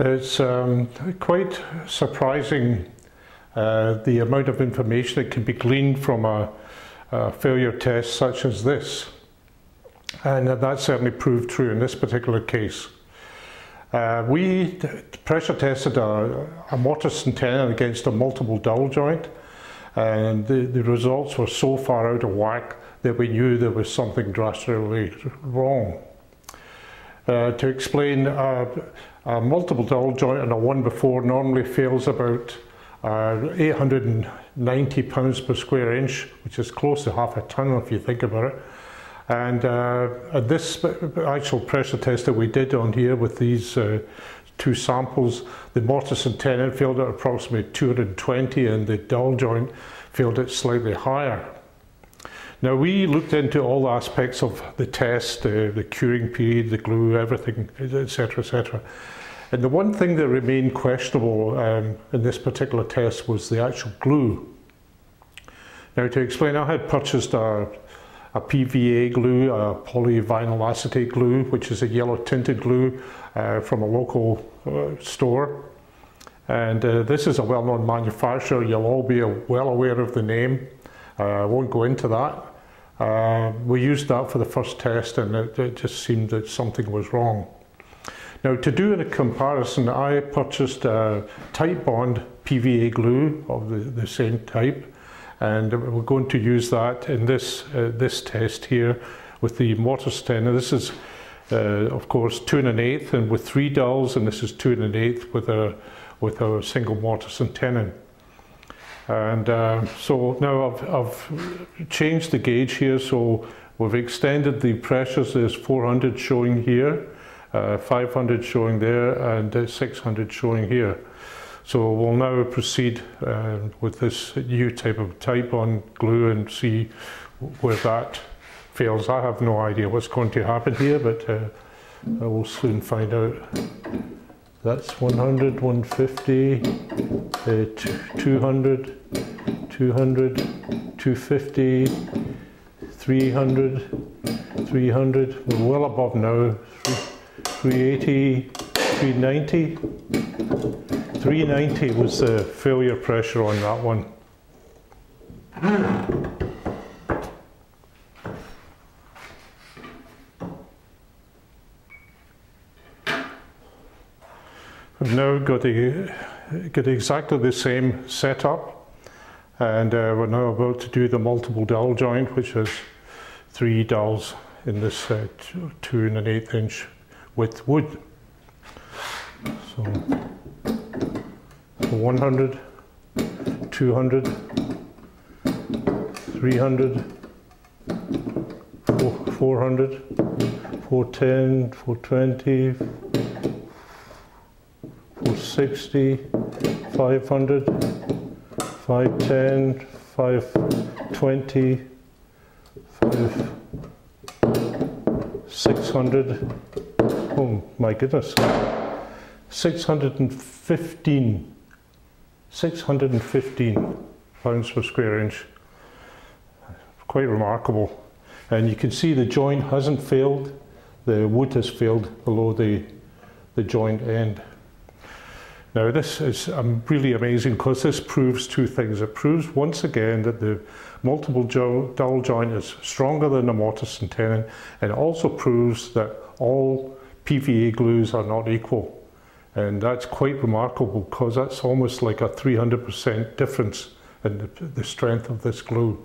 It's quite surprising the amount of information that can be gleaned from a failure test such as this. And that certainly proved true in this particular case. We pressure tested a mortise and tenon against a multiple dowel joint, and the results were so far out of whack that we knew there was something drastically wrong. To explain, a multiple dowel joint and a one before normally fails about 890 pounds per square inch, which is close to half a ton if you think about it. And this actual pressure test that we did on here with these two samples, the mortise and tenon failed at approximately 220 and the dowel joint failed at slightly higher. Now we looked into all aspects of the test, the curing period, the glue, everything, etc, etc. And the one thing that remained questionable in this particular test was the actual glue. Now to explain, I had purchased a PVA glue, a polyvinyl acetate glue, which is a yellow tinted glue from a local store. And this is a well-known manufacturer. You'll all be well aware of the name. I won't go into that. We used that for the first test, and it just seemed that something was wrong. Now, to do a comparison, I purchased a Titebond PVA glue of the same type. And we're going to use that in this test here with the mortise tenon. This is, of course, 2 1/8, and with 3 dowels, and this is 2 1/8 with a single mortise and tenon. And so now I've changed the gauge here, so we've extended the pressures. There's 400 showing here, 500 showing there, and 600 showing here. So we'll now proceed with this new type of Titebond glue and see where that fails. I have no idea what's going to happen here, but I will soon find out. That's 100, 150, 200, 200, 250, 300, 300, we're well above now, 380, 390. 390 was the failure pressure on that one. We've now got exactly the same setup, and we're now about to do the multiple dowel joint, which has 3 dowels in this 2 1/8 inch width wood. So 100, 200, 300, 400, 410, 420, 460, 500, 510, 520, 600, oh my goodness, 615. 615 pounds per square inch. Quite remarkable. And you can see the joint hasn't failed. The wood has failed below the joint end. Now this is really amazing, because this proves two things. It proves once again that the multiple dowel joint is stronger than the mortise and tenon, and it also proves that all PVA glues are not equal. And that's quite remarkable, because that's almost like a 300% difference in the strength of this glue.